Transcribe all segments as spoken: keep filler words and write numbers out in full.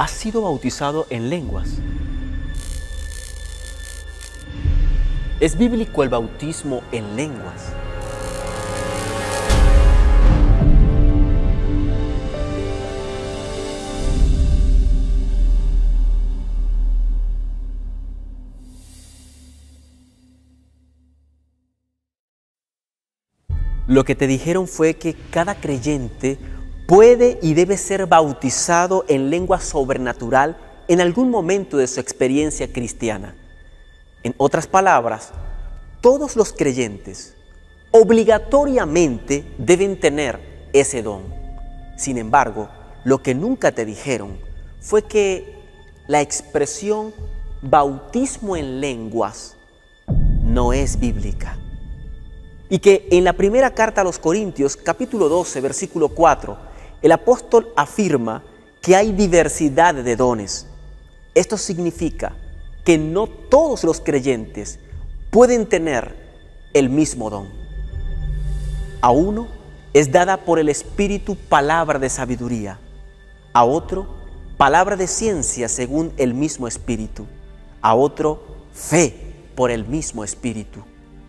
ha sido bautizado en lenguas. ¿Es bíblico el bautismo en lenguas? Lo que te dijeron fue que cada creyente puede y debe ser bautizado en lengua sobrenatural en algún momento de su experiencia cristiana. En otras palabras, todos los creyentes obligatoriamente deben tener ese don. Sin embargo, lo que nunca te dijeron fue que la expresión bautismo en lenguas no es bíblica. Y que en la primera carta a los Corintios, capítulo doce, versículo cuatro, el apóstol afirma que hay diversidad de dones. Esto significa que no todos los creyentes pueden tener el mismo don. A uno es dada por el Espíritu palabra de sabiduría, a otro palabra de ciencia según el mismo Espíritu, a otro fe por el mismo Espíritu,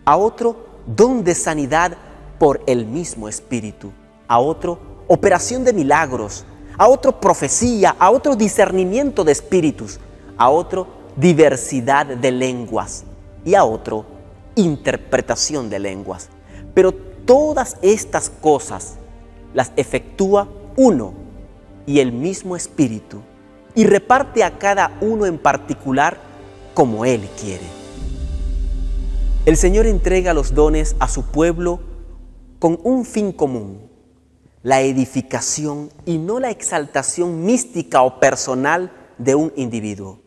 a otro don de sanidad por el mismo Espíritu, a otro operación de milagros, a otro profecía, a otro discernimiento de espíritus, a otro diversidad de lenguas y a otro interpretación de lenguas. Pero todas estas cosas las efectúa uno y el mismo Espíritu y reparte a cada uno en particular como Él quiere. El Señor entrega los dones a su pueblo con un fin común, la edificación y no la exaltación mística o personal de un individuo.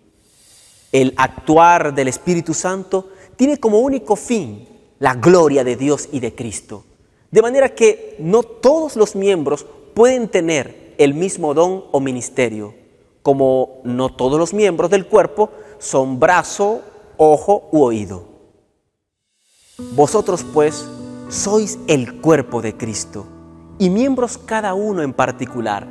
El actuar del Espíritu Santo tiene como único fin la gloria de Dios y de Cristo. De manera que no todos los miembros pueden tener el mismo don o ministerio, como no todos los miembros del cuerpo son brazo, ojo u oído. Vosotros, pues, sois el cuerpo de Cristo y miembros cada uno en particular.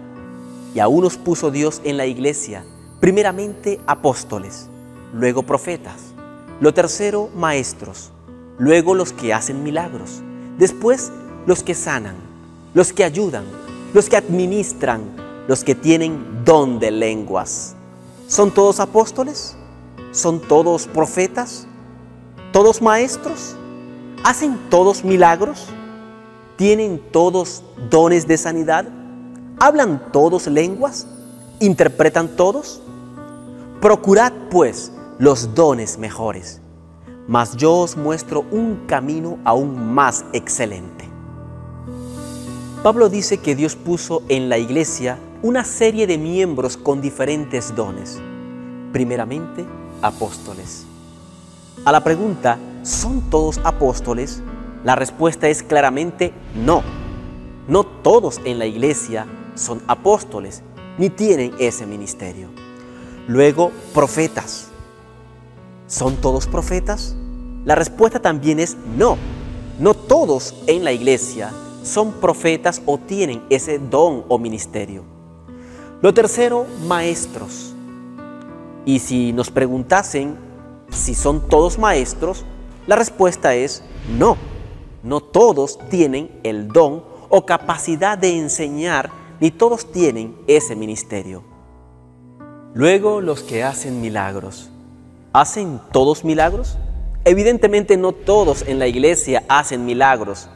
Y a unos puso Dios en la iglesia, primeramente apóstoles, luego profetas, lo tercero maestros, luego los que hacen milagros, después los que sanan, los que ayudan, los que administran, los que tienen don de lenguas. ¿Son todos apóstoles? ¿Son todos profetas? ¿Todos maestros? ¿Hacen todos milagros? ¿Tienen todos dones de sanidad? ¿Hablan todos lenguas? ¿Interpretan todos? Procurad, pues, los dones mejores, mas yo os muestro un camino aún más excelente. Pablo dice que Dios puso en la iglesia una serie de miembros con diferentes dones, primeramente apóstoles. A la pregunta, ¿son todos apóstoles? La respuesta es claramente no. No todos en la iglesia son apóstoles, ni tienen ese ministerio. Luego, profetas. ¿Son todos profetas? La respuesta también es no. No todos en la iglesia son profetas o tienen ese don o ministerio. Lo tercero, maestros. Y si nos preguntasen si son todos maestros, la respuesta es no. No todos tienen el don o capacidad de enseñar, ni todos tienen ese ministerio. Luego, los que hacen milagros. ¿Hacen todos milagros? Evidentemente no todos en la iglesia hacen milagros,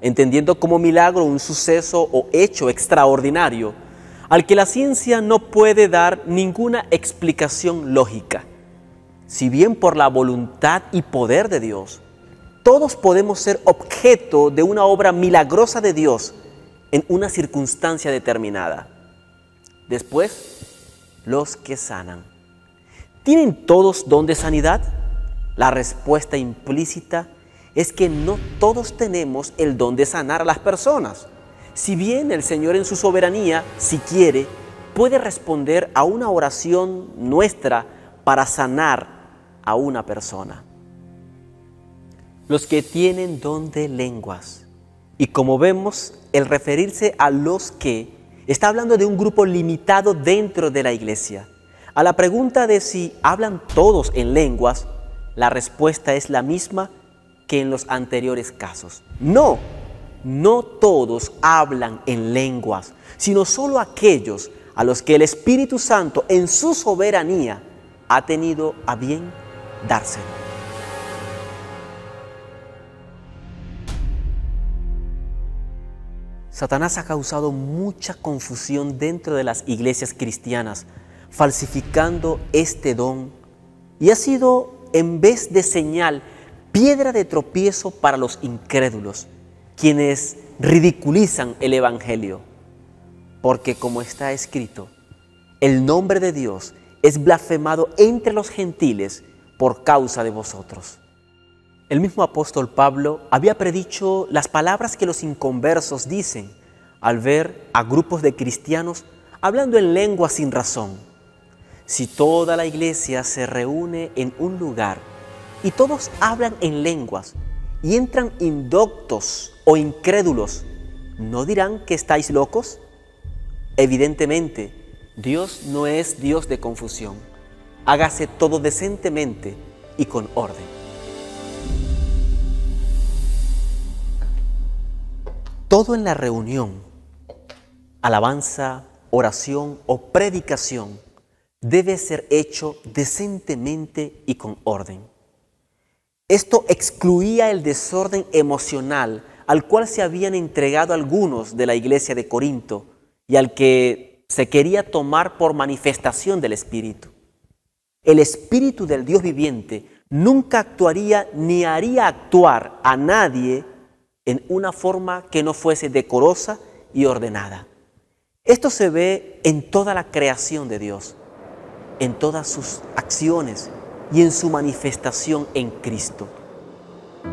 entendiendo como milagro un suceso o hecho extraordinario al que la ciencia no puede dar ninguna explicación lógica. Si bien por la voluntad y poder de Dios, todos podemos ser objeto de una obra milagrosa de Dios en una circunstancia determinada. Después, los que sanan. ¿Tienen todos don de sanidad? La respuesta implícita es que no todos tenemos el don de sanar a las personas. Si bien el Señor en su soberanía, si quiere, puede responder a una oración nuestra para sanar a una persona. Los que tienen don de lenguas. Y como vemos, el referirse a los que Está hablando de un grupo limitado dentro de la iglesia. A la pregunta de si hablan todos en lenguas, la respuesta es la misma que en los anteriores casos. No, no todos hablan en lenguas, sino solo aquellos a los que el Espíritu Santo en su soberanía ha tenido a bien dárselo. Satanás ha causado mucha confusión dentro de las iglesias cristianas, falsificando este don, y ha sido, en vez de señal, piedra de tropiezo para los incrédulos, quienes ridiculizan el Evangelio. Porque, como está escrito, el nombre de Dios es blasfemado entre los gentiles por causa de vosotros. El mismo apóstol Pablo había predicho las palabras que los inconversos dicen al ver a grupos de cristianos hablando en lengua sin razón. Si toda la iglesia se reúne en un lugar y todos hablan en lenguas y entran indoctos o incrédulos, ¿no dirán que estáis locos? Evidentemente, Dios no es Dios de confusión. Hágase todo decentemente y con orden. Todo en la reunión, alabanza, oración o predicación, debe ser hecho decentemente y con orden. Esto excluía el desorden emocional al cual se habían entregado algunos de la iglesia de Corinto y al que se quería tomar por manifestación del Espíritu. El Espíritu del Dios viviente nunca actuaría ni haría actuar a nadie en una forma que no fuese decorosa y ordenada. Esto se ve en toda la creación de Dios, en todas sus acciones y en su manifestación en Cristo.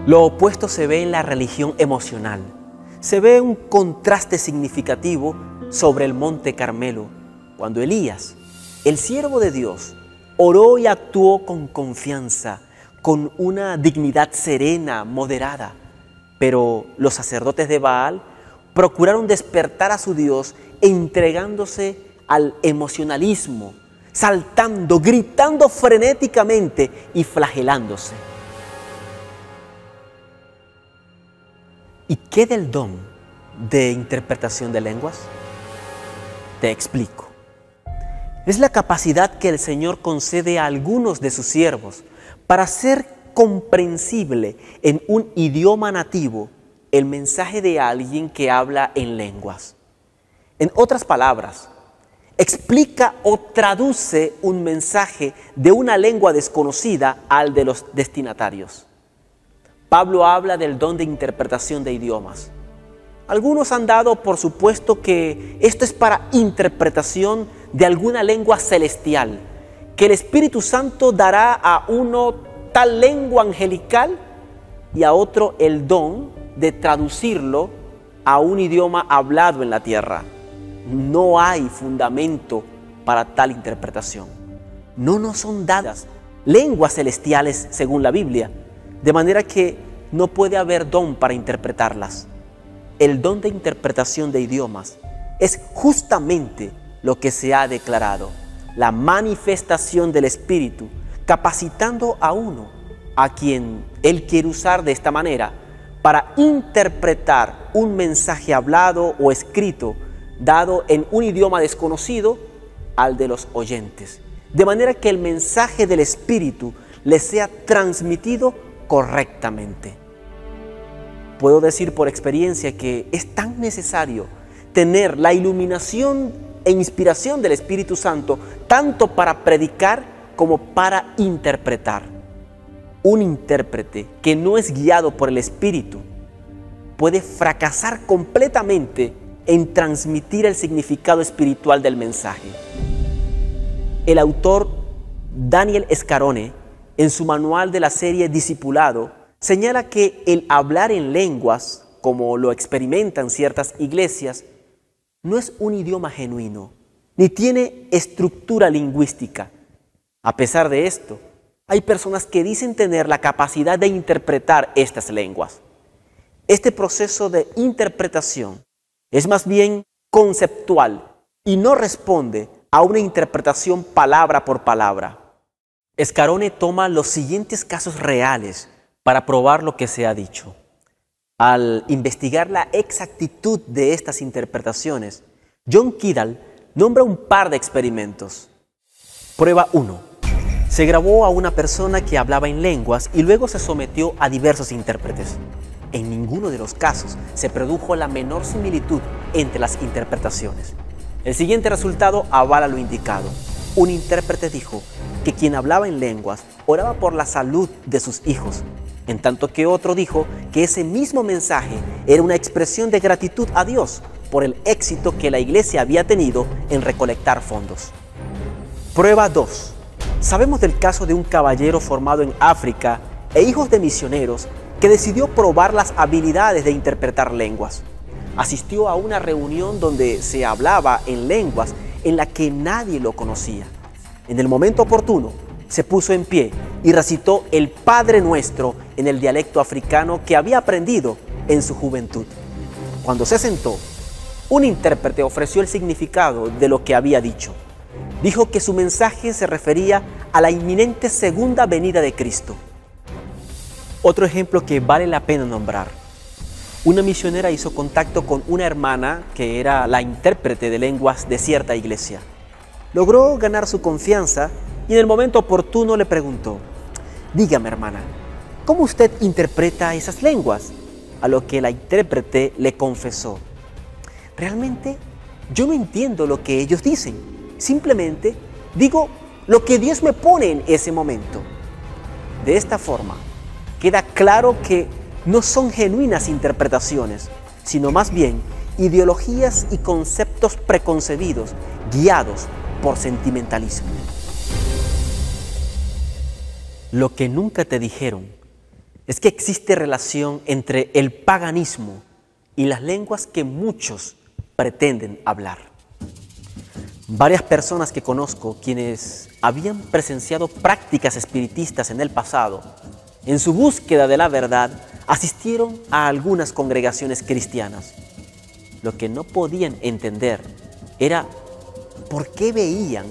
Lo opuesto se ve en la religión emocional. Se ve un contraste significativo sobre el monte Carmelo, cuando Elías, el siervo de Dios, oró y actuó con confianza, con una dignidad serena, moderada. Pero los sacerdotes de Baal procuraron despertar a su Dios entregándose al emocionalismo, saltando, gritando frenéticamente y flagelándose. ¿Y qué del don de interpretación de lenguas? Te explico. Es la capacidad que el Señor concede a algunos de sus siervos para ser comprensible en un idioma nativo el mensaje de alguien que habla en lenguas. En otras palabras, explica o traduce un mensaje de una lengua desconocida al de los destinatarios. Pablo habla del don de interpretación de idiomas. Algunos han dado por supuesto que esto es para interpretación de alguna lengua celestial, que el Espíritu Santo dará a uno tal lengua angelical y a otro el don de traducirlo a un idioma hablado en la tierra. No hay fundamento para tal interpretación. No nos son dadas lenguas celestiales según la Biblia, de manera que no puede haber don para interpretarlas. El don de interpretación de idiomas es justamente lo que se ha declarado, la manifestación del Espíritu, capacitando a uno a quien Él quiere usar de esta manera para interpretar un mensaje hablado o escrito dado en un idioma desconocido al de los oyentes, de manera que el mensaje del Espíritu les sea transmitido correctamente. Puedo decir por experiencia que es tan necesario tener la iluminación e inspiración del Espíritu Santo tanto para predicar como para interpretar. Un intérprete que no es guiado por el Espíritu puede fracasar completamente en transmitir el significado espiritual del mensaje. El autor Daniel Scarone, en su manual de la serie Discipulado, señala que el hablar en lenguas, como lo experimentan ciertas iglesias, no es un idioma genuino, ni tiene estructura lingüística. A pesar de esto, hay personas que dicen tener la capacidad de interpretar estas lenguas. Este proceso de interpretación es más bien conceptual y no responde a una interpretación palabra por palabra. Scarone toma los siguientes casos reales para probar lo que se ha dicho. Al investigar la exactitud de estas interpretaciones, John Kiddall nombra un par de experimentos. Prueba uno. Se grabó a una persona que hablaba en lenguas y luego se sometió a diversos intérpretes. En ninguno de los casos se produjo la menor similitud entre las interpretaciones. El siguiente resultado avala lo indicado. Un intérprete dijo que quien hablaba en lenguas oraba por la salud de sus hijos, en tanto que otro dijo que ese mismo mensaje era una expresión de gratitud a Dios por el éxito que la iglesia había tenido en recolectar fondos. Prueba dos. Sabemos del caso de un caballero formado en África e hijos de misioneros que decidió probar las habilidades de interpretar lenguas. Asistió a una reunión donde se hablaba en lenguas en la que nadie lo conocía. En el momento oportuno, se puso en pie y recitó el Padre Nuestro en el dialecto africano que había aprendido en su juventud. Cuando se sentó, un intérprete ofreció el significado de lo que había dicho. Dijo que su mensaje se refería a la inminente segunda venida de Cristo. Otro ejemplo que vale la pena nombrar. Una misionera hizo contacto con una hermana que era la intérprete de lenguas de cierta iglesia. Logró ganar su confianza y en el momento oportuno le preguntó: dígame, hermana, ¿cómo usted interpreta esas lenguas? A lo que la intérprete le confesó: realmente yo no entiendo lo que ellos dicen, simplemente digo lo que Dios me pone en ese momento. De esta forma, queda claro que no son genuinas interpretaciones, sino más bien ideologías y conceptos preconcebidos, guiados por sentimentalismo. Lo que nunca te dijeron es que existe relación entre el paganismo y las lenguas que muchos pretenden hablar. Varias personas que conozco, quienes habían presenciado prácticas espiritistas en el pasado, en su búsqueda de la verdad, asistieron a algunas congregaciones cristianas. Lo que no podían entender era por qué veían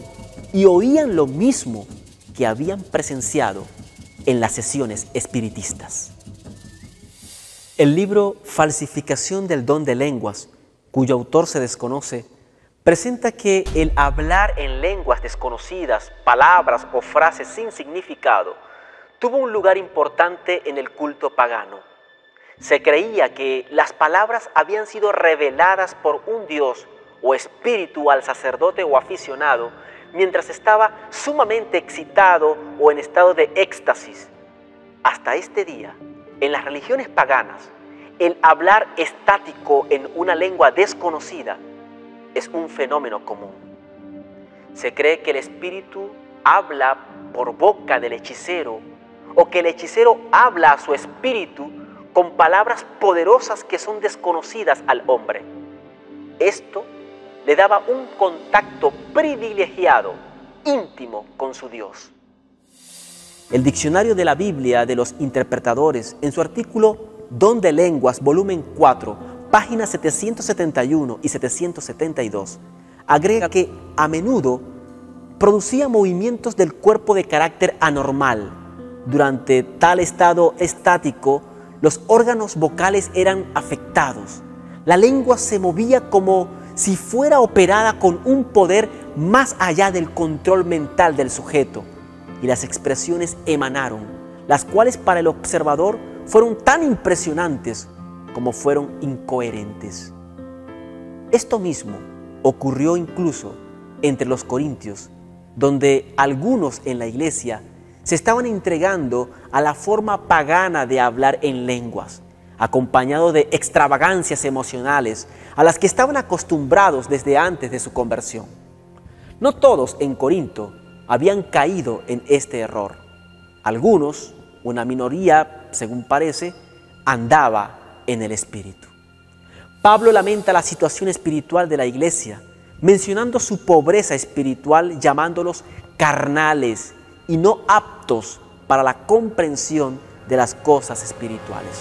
y oían lo mismo que habían presenciado en las sesiones espiritistas. El libro Falsificación del don de lenguas, cuyo autor se desconoce, presenta que el hablar en lenguas desconocidas, palabras o frases sin significado, tuvo un lugar importante en el culto pagano. Se creía que las palabras habían sido reveladas por un dios o espíritu al sacerdote o aficionado, mientras estaba sumamente excitado o en estado de éxtasis. Hasta este día, en las religiones paganas, el hablar estático en una lengua desconocida es un fenómeno común. Se cree que el espíritu habla por boca del hechicero o que el hechicero habla a su espíritu con palabras poderosas que son desconocidas al hombre. Esto le daba un contacto privilegiado, íntimo con su Dios. El Diccionario de la Biblia de los Interpretadores, en su artículo Don de lenguas, volumen cuatro, páginas setecientos setenta y uno y setecientos setenta y dos, agrega que a menudo producía movimientos del cuerpo de carácter anormal. Durante tal estado estático, los órganos vocales eran afectados. La lengua se movía como si fuera operada con un poder más allá del control mental del sujeto, y las expresiones emanaron, las cuales para el observador fueron tan impresionantes como fueron incoherentes. Esto mismo ocurrió incluso entre los corintios, donde algunos en la iglesia se estaban entregando a la forma pagana de hablar en lenguas, acompañado de extravagancias emocionales a las que estaban acostumbrados desde antes de su conversión. No todos en Corinto habían caído en este error. Algunos, una minoría, según parece, andaba en el espíritu. Pablo lamenta la situación espiritual de la iglesia, mencionando su pobreza espiritual, llamándolos carnales y no aptos para la comprensión de las cosas espirituales.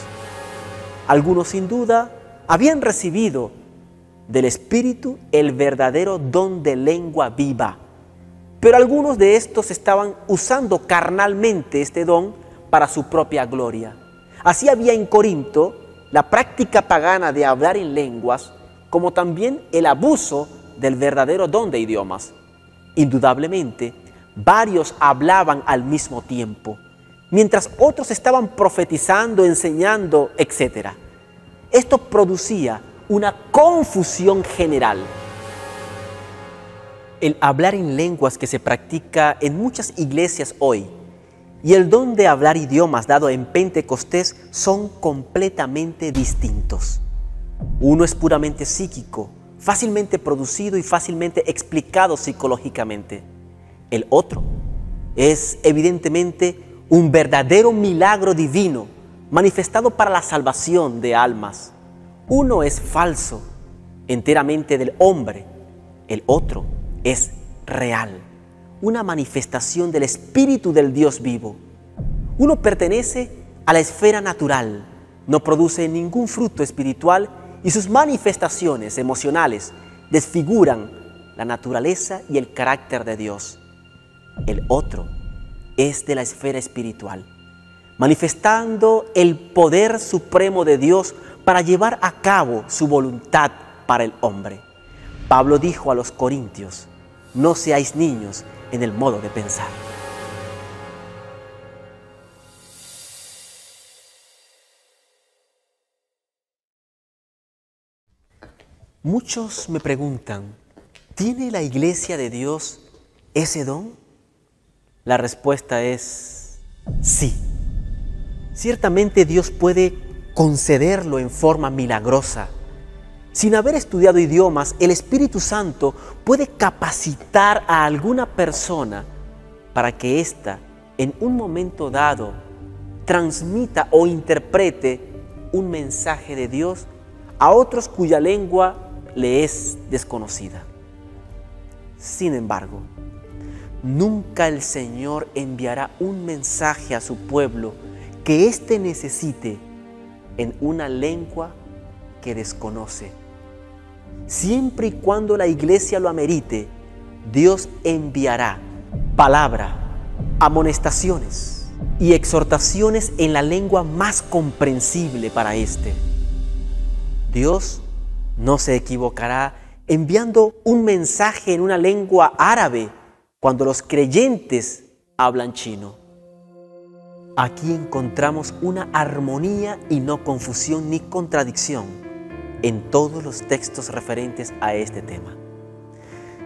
Algunos sin duda habían recibido del Espíritu el verdadero don de lengua viva. Pero algunos de estos estaban usando carnalmente este don para su propia gloria. Así había en Corinto la práctica pagana de hablar en lenguas, como también el abuso del verdadero don de idiomas. Indudablemente, varios hablaban al mismo tiempo, mientras otros estaban profetizando, enseñando, etcétera. Esto producía una confusión general. El hablar en lenguas que se practica en muchas iglesias hoy y el don de hablar idiomas dado en Pentecostés son completamente distintos. Uno es puramente psíquico, fácilmente producido y fácilmente explicado psicológicamente. El otro es evidentemente un verdadero milagro divino manifestado para la salvación de almas. Uno es falso, enteramente del hombre. El otro es real, una manifestación del Espíritu del Dios vivo. Uno pertenece a la esfera natural, no produce ningún fruto espiritual y sus manifestaciones emocionales desfiguran la naturaleza y el carácter de Dios. El otro es de la esfera espiritual, manifestando el poder supremo de Dios para llevar a cabo su voluntad para el hombre. Pablo dijo a los corintios: no seáis niños en el modo de pensar. Muchos me preguntan, ¿tiene la iglesia de Dios ese don? La respuesta es sí. Ciertamente Dios puede concederlo en forma milagrosa. Sin haber estudiado idiomas, el Espíritu Santo puede capacitar a alguna persona para que ésta, en un momento dado, transmita o interprete un mensaje de Dios a otros cuya lengua le es desconocida. Sin embargo, nunca el Señor enviará un mensaje a su pueblo que éste necesite en una lengua que desconoce. Siempre y cuando la iglesia lo amerite, Dios enviará palabra, amonestaciones y exhortaciones en la lengua más comprensible para éste. Dios no se equivocará enviando un mensaje en una lengua árabe cuando los creyentes hablan chino. Aquí encontramos una armonía y no confusión ni contradicción en todos los textos referentes a este tema.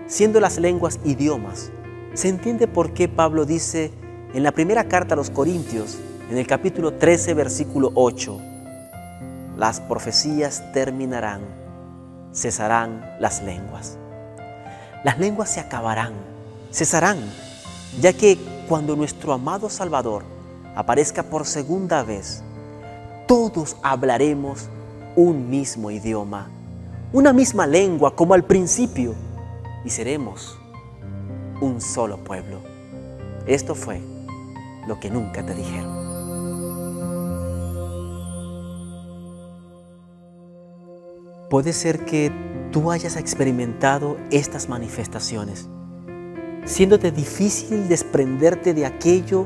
Siendo las lenguas idiomas, se entiende por qué Pablo dice en la primera carta a los Corintios, en el capítulo trece, versículo ocho, las profecías terminarán, cesarán las lenguas. Las lenguas se acabarán, cesarán, ya que cuando nuestro amado Salvador aparezca por segunda vez, todos hablaremos un mismo idioma, una misma lengua como al principio, y seremos un solo pueblo. Esto fue lo que nunca te dijeron. Puede ser que tú hayas experimentado estas manifestaciones, siéndote difícil desprenderte de aquello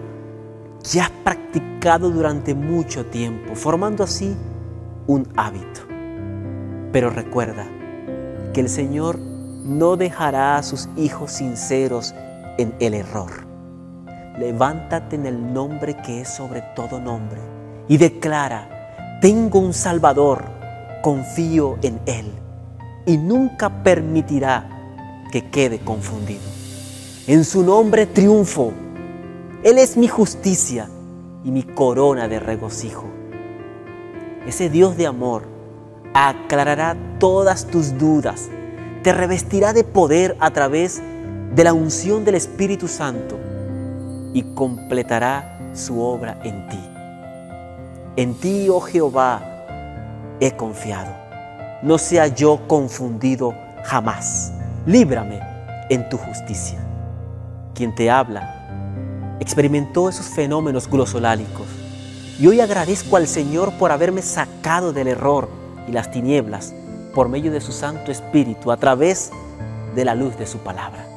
que has practicado durante mucho tiempo, formando así un hábito. Pero recuerda que el Señor no dejará a sus hijos sinceros en el error. Levántate en el nombre que es sobre todo nombre y declara: tengo un Salvador, confío en Él, y nunca permitirá que quede confundido. En su nombre triunfo. Él es mi justicia y mi corona de regocijo. Ese Dios de amor aclarará todas tus dudas, te revestirá de poder a través de la unción del Espíritu Santo y completará su obra en ti. En ti, oh Jehová, he confiado. No sea yo confundido jamás. Líbrame en tu justicia. Quien te habla experimentó esos fenómenos glosolálicos y hoy agradezco al Señor por haberme sacado del error y las tinieblas por medio de su Santo Espíritu, a través de la luz de su palabra.